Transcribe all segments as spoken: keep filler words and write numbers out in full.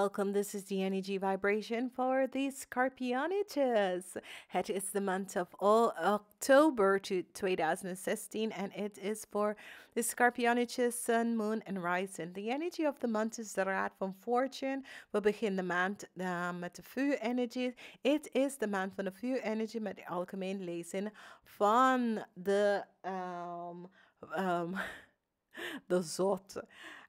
welcome. This is the energy vibration for the Scorpionites. It is the month of all October to twenty sixteen, and it is for the Scorpionites, sun, moon, and rising. The energy of the month is the Raad van Fortune. We beginnen de maand uh, met de vuurenergie. Het is de maand van de vuurenergie met de algemeen lezing van de, um, um, de zot.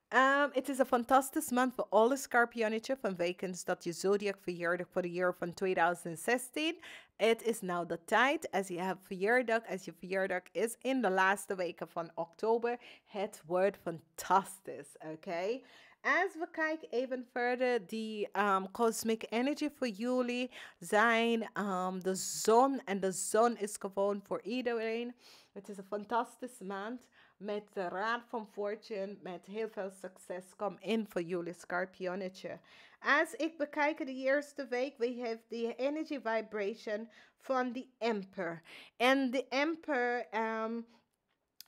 Het um, is een fantastisch maand voor alle Scorpionietjes vanwege dat je zodiac verjaardag voor de jaar van twintig zestien. Het is nu de tijd, als je hebt verjaardag, als je verjaardag is in de laatste weken van oktober. Het wordt fantastisch, oké? Okay? Als we kijken even verder, die um, cosmic energy voor jullie zijn um, de zon. En de zon is gewoon voor iedereen. Het is een fantastische maand. Met de Raad van Fortune, met heel veel succes. Kom in voor jullie Scorpionnetje. Als ik bekijk de eerste week, we hebben de energy vibration van de Emperor. En de Emperor, um,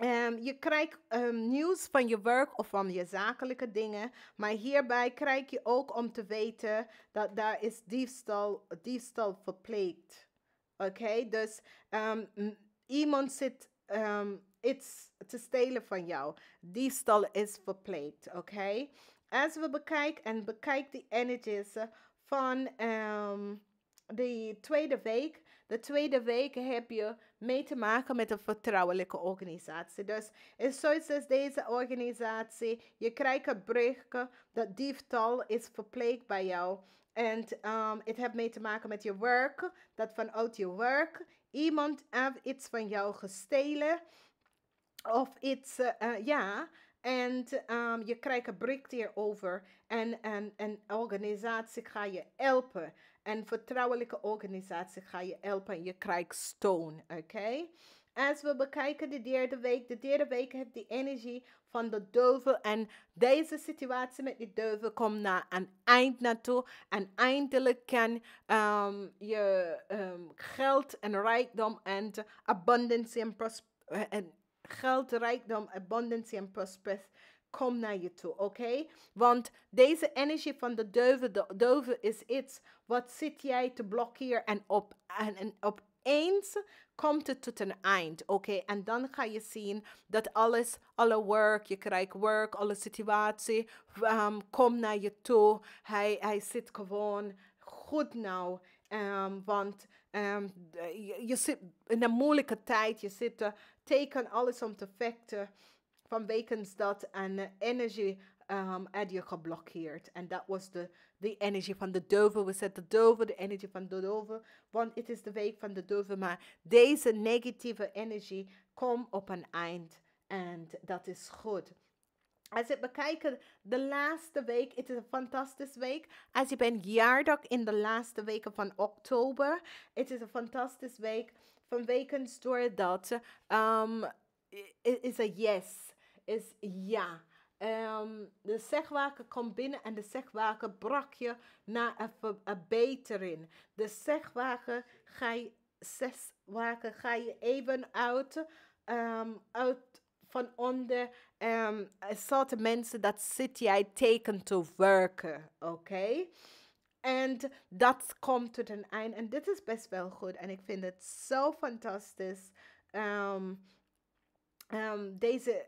um, je krijgt um, nieuws van je werk of van je zakelijke dingen. Maar hierbij krijg je ook om te weten dat daar is diefstal, diefstal verpleegd. Oké, okay? Dus um, iemand zit... Um, iets te stelen van jou. Diefstal is verpleegd, oké? Okay? Als we bekijken en bekijken de energies van um, de tweede week. De tweede week heb je mee te maken met een vertrouwelijke organisatie. Dus is zoiets als deze organisatie. Je krijgt een berichtje dat diefstal is verpleegd bij jou. En um, het heeft mee te maken met je werk. Dat vanuit je werk iemand heeft iets van jou gestolen. Of iets, uh, uh, ja, en um, je krijgt een bericht hierover en een organisatie ga je helpen. Een vertrouwelijke organisatie ga je helpen en je krijgt steun, oké? Okay? Als we bekijken de derde week, de derde week heeft de energie van de duivel. En deze situatie met de duivel komt naar een eind naartoe. En eindelijk kan um, je um, geld en rijkdom en abundance en prosperity. Geld, rijkdom, abundantie en prosperity kom naar je toe, oké? Okay? Want deze energie van de duivel, de duivel is iets wat zit jij te blokkeren en, op, en, en opeens komt het tot een eind, oké? Okay? En dan ga je zien dat alles, alle werk, je krijgt werk, alle situatie, um, komt naar je toe. Hij, hij zit gewoon goed nou, um, want um, je, je zit in een moeilijke tijd, je zit... Uh, teken alles om te vechten vanwege dat en energie um, had je geblokkeerd. En dat was de, de energie van de duivel. We zetten de duivel, de energie van de duivel. Want het is de week van de duivel. Maar deze negatieve energie komt op een eind. En dat is goed. Als we bekijken de laatste week, het is een fantastische week. Als je bent jaardag in de laatste weken van oktober, het is een fantastische week. Vanwege doordat um, is een yes, is ja. Um, de zegwaker komt binnen en de zegwaker brak je naar een verbetering. De zegwaker ga je, zegwaker ga je even uit, um, uit van onder um, soorten mensen dat zit jij teken te werken, oké? Okay? En dat komt tot een eind. En dit is best wel goed. En ik vind het zo fantastisch. Um, um, deze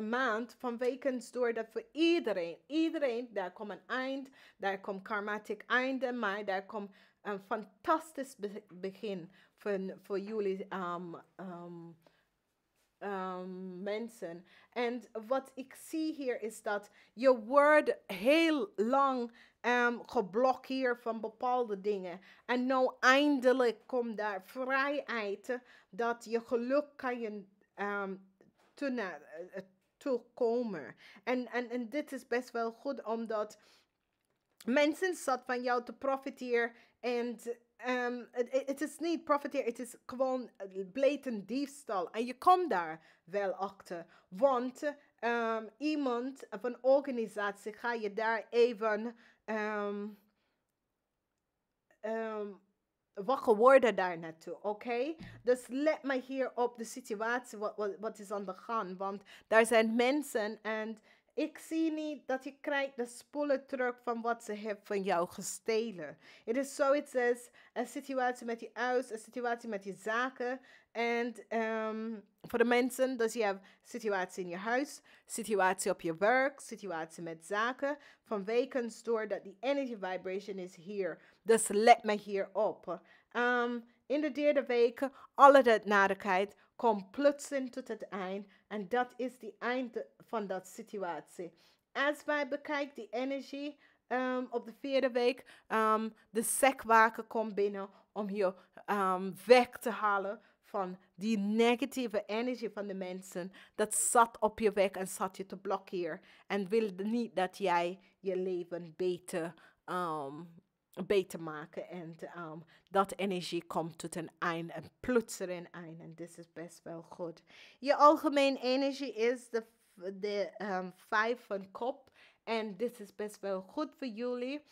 maand van wekens door dat voor iedereen. Iedereen, daar komt een eind. Daar komt karmatic einde. Maar daar komt een fantastisch be begin voor, voor jullie um, um, um, mensen. En wat ik zie hier is dat je wordt heel lang... Um, geblokkeerd van bepaalde dingen. En nou eindelijk komt daar vrijheid dat je geluk kan je um, toekomen. En, en, en dit is best wel goed omdat mensen zat van jou te profiteren en het um, is niet profiteren, het is gewoon blatant diefstal. En je komt daar wel achter, want um, iemand of een organisatie ga je daar even... Um, um, wakker worden daar naartoe, oké? Okay? Dus let me hier op de situatie wat, wat, wat is aan de gang, want daar zijn mensen en Ik zie niet dat je krijgt de spullen terug van wat ze heeft van jou gestolen. Het is zoiets als een situatie met je huis, een situatie met je zaken. En voor de mensen, dus je hebt een situatie in je huis, situatie op je werk, situatie met zaken. Van wekens door dat die energy vibration is hier. Dus let me hier op. Um, in de derde weken, alle dat nadigheid komt plotseling tot het eind. En dat is de einde van dat situatie. Als wij bekijken die energie um, op de vierde week, um, de sekwaker komt binnen om je um, weg te halen van die negatieve energie van de mensen. Dat zat op je weg en zat je te blokkeren. En wilde niet dat jij je leven beter um, beter maken. En um, dat energie komt tot een eind. En plotseling een eind. En dit is best wel goed. Je algemeen energie is de, de um, vijf van kop. En dit is best wel goed voor jullie.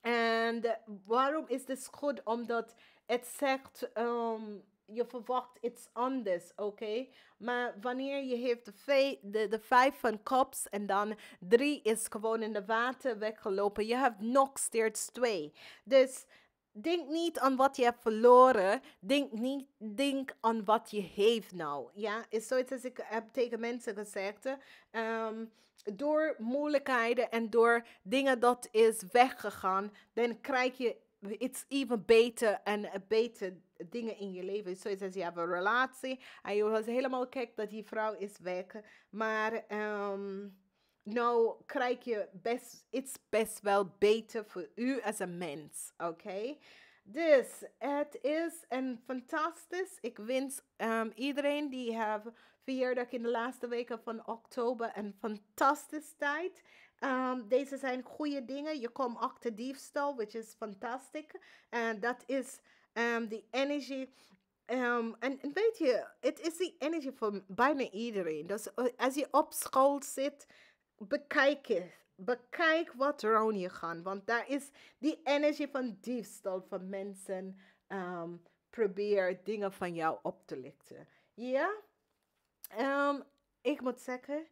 En waarom is dit goed? Omdat het zegt... Um, je verwacht iets anders, oké? Okay? Maar wanneer je heeft de, de, de vijf van kops en dan drie is gewoon in de water weggelopen. Je hebt nog steeds twee. Dus denk niet aan wat je hebt verloren. Denk niet, denk aan wat je heeft nou. Ja, is zoiets als ik heb tegen mensen gezegd. Um, door moeilijkheden en door dingen dat is weggegaan, dan krijg je iets even beter en beter dingen in je leven. Zoals als je hebt een relatie en je was helemaal gek dat die vrouw is weg. Maar um, nou krijg je best, iets best wel beter voor u als een mens. Oké? Okay? Dus het is een fantastisch. Ik wens um, iedereen die heeft verjaardag in de laatste weken van oktober een fantastische tijd. Um, deze zijn goede dingen. Je komt achter diefstal, which is fantastisch. En dat is de energie. En weet je, het is die energie voor bijna iedereen. Dus als je op school zit, bekijk het. Bekijk wat er aan je gaat. Want daar is die energie van diefstal van mensen. Um, probeer dingen van jou op te lichten. Ja? Yeah? Um, ik moet zeggen...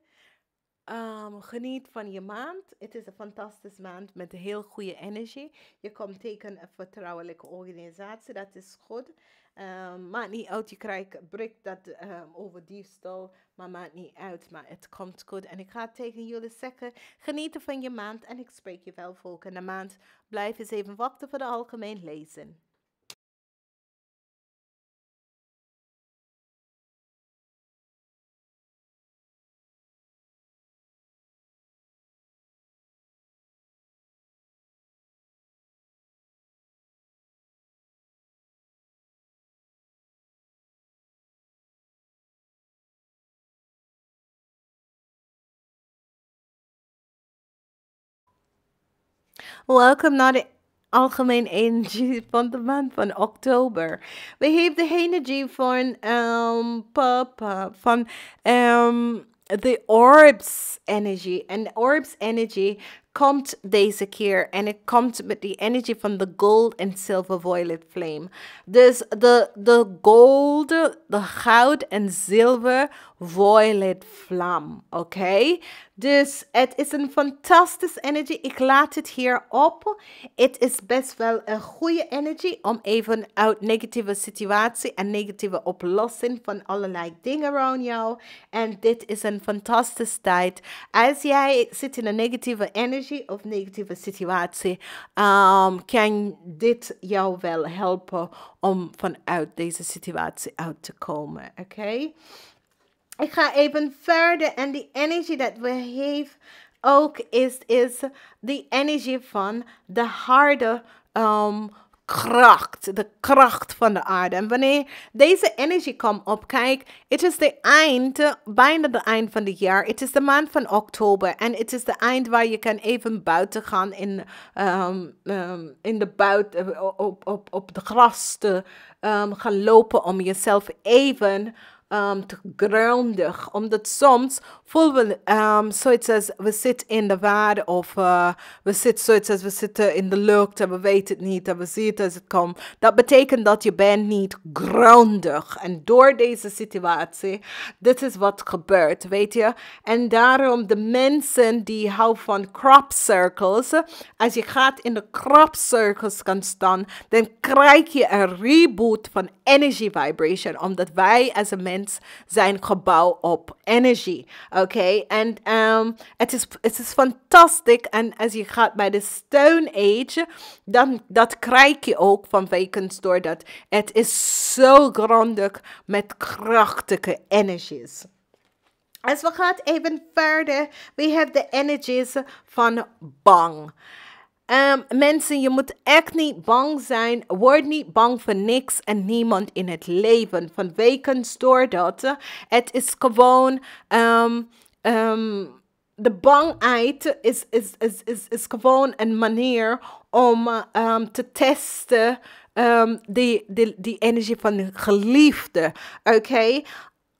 Um, geniet van je maand. Het is een fantastische maand met heel goede energie. Je komt tegen een vertrouwelijke organisatie. Dat is goed. Um, maakt niet uit. Je krijgt brik dat um, over diefstal. Maar maakt niet uit. Maar het komt goed. En ik ga tegen jullie zeggen. Genieten van je maand. En ik spreek je wel volgende maand. Blijf eens even wachten voor de algemeen lezen. Welkom naar de algemeen energie van de maand van oktober. We hebben de energie van um, papa, van um, de orbs energie. En de orbs energie komt deze keer en het komt met de energie van de gold en silver violet flame. Dus de, de gold, de goud en zilver violet vlam, oké? Okay? Dus het is een fantastische energie. Ik laat het hier op. Het is best wel een goede energie om even uit negatieve situatie en negatieve oplossing van allerlei dingen rond jou. En dit is een fantastische tijd. Als jij zit in een negatieve energie of negatieve situatie, um, kan dit jou wel helpen om vanuit deze situatie uit te komen, oké? Okay? Ik ga even verder en die energie dat we hebben ook is, is de energie van de harde um, kracht, de kracht van de aarde. En wanneer deze energie komt op, kijk, het is de eind, bijna de eind van het jaar. Het is de maand van oktober en het is de eind waar je kan even buiten gaan in, um, um, in de buiten, op, op, op de gras te um, gaan lopen om jezelf even um, grondig. Omdat soms voelen we um, zoiets als we zitten in de waarde of uh, we zitten zoiets als we zitten in de lucht en we weten het niet en we zien het als het komt. Dat betekent dat je bent niet grondig. En door deze situatie, dit is wat gebeurt, weet je. En daarom de mensen die houden van crop circles, als je gaat in de crop circles kan staan, dan krijg je een reboot van energy vibration, omdat wij als een mens zijn gebouwd op energie. Oké, okay? En um, het is, het is fantastisch. En als je gaat bij de Stone Age, dan dat krijg je ook van Vikings door dat het is zo grondig met krachtige energies. Als we gaan even verder, we hebben de energies van bang. Um, mensen, je moet echt niet bang zijn. Word niet bang voor niks en niemand in het leven. Van Vikings door dat. Het is gewoon... Um, um, de bangheid is, is, is, is, is gewoon een manier om um, te testen um, die, die, die energie van de geliefde. Oké? Okay?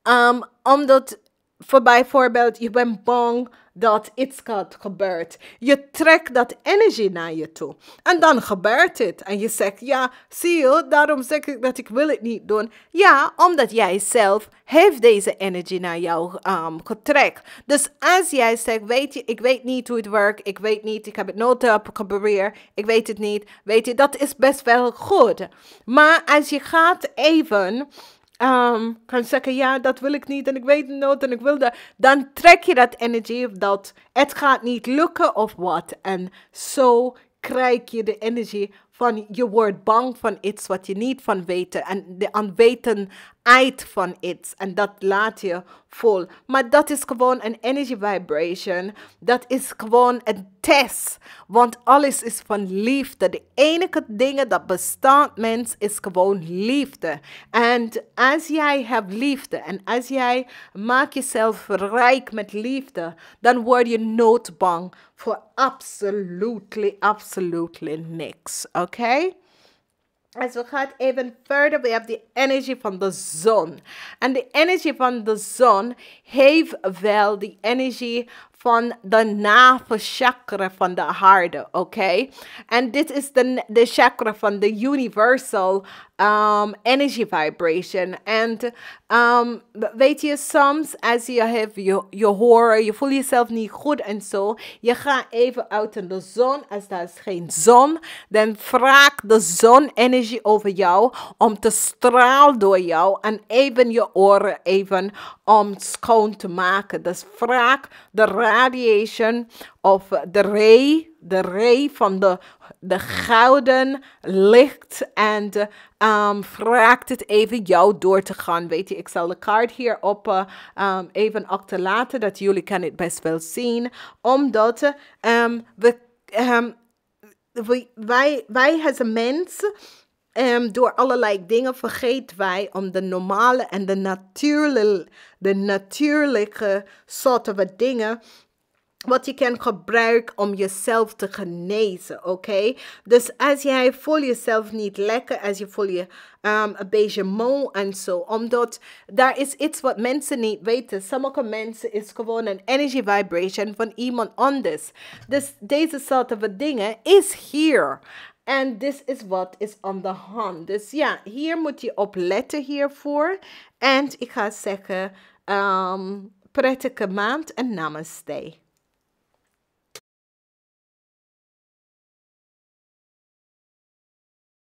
Um, omdat... Voor bijvoorbeeld, je bent bang dat iets gaat gebeuren. Je trekt dat energie naar je toe. En dan gebeurt het. En je zegt, ja, zie je, daarom zeg ik dat ik wil het niet doen. Ja, omdat jij zelf heeft deze energie naar jou um, getrekt. Dus als jij zegt, weet je, ik weet niet hoe het werkt. Ik weet niet, ik heb het nooit geprobeerd. Ik weet het niet. Weet je, dat is best wel goed. Maar als je gaat even... Um, kan zeggen, ja, dat wil ik niet en ik weet het nooit en ik wil dat. Dan trek je dat energie of dat het gaat niet lukken of wat. En zo krijg je de energie van je wordt bang van iets wat je niet van weet. En de onwetendheid van iets. En dat laat je vol. Maar dat is gewoon een energy vibration. Dat is gewoon een test. Want alles is van liefde. De enige dingen dat bestaat, mens, is gewoon liefde. En als jij hebt liefde. En als jij maakt jezelf rijk met liefde. Dan word je nooit bang voor absolutely, absolutely niks. Oké? Okay? Als we gaan even verder, we hebben de energie van de zon. En de energie van de zon heeft wel de energie van de navelchakra van de aarde, oké? Okay? En dit is de, de chakra van de universal um, energy vibration. En um, weet je, soms als je, hebt, je, je hoort, je voelt jezelf niet goed en zo, je gaat even uit in de zon, als daar is geen zon, dan vraagt de zon-energie over jou om te stralen door jou en even je oren even om schoon te maken. Dus vraag de radiation of de ray, de ray van de, de gouden licht en um, vraagt het even jou door te gaan. Weet je, ik zal de kaart hier op uh, um, even achterlaten, dat jullie kan het best wel zien, omdat um, we, um, we, wij, wij als een mens... Um, door allerlei dingen vergeten wij om de normale en de natuurlijke, de natuurlijke soorten van dingen... wat je kan gebruiken om jezelf te genezen, oké? Okay? Dus als jij voelt jezelf niet lekker, als je voelt je um, een beetje moe en zo. Omdat daar is iets wat mensen niet weten. Sommige mensen is gewoon een energy vibration van iemand anders. Dus deze soorten van dingen is hier... En dit is wat is aan de hand. Dus ja, hier moet je op letten hiervoor. En ik ga zeggen, um, prettige maand en namaste.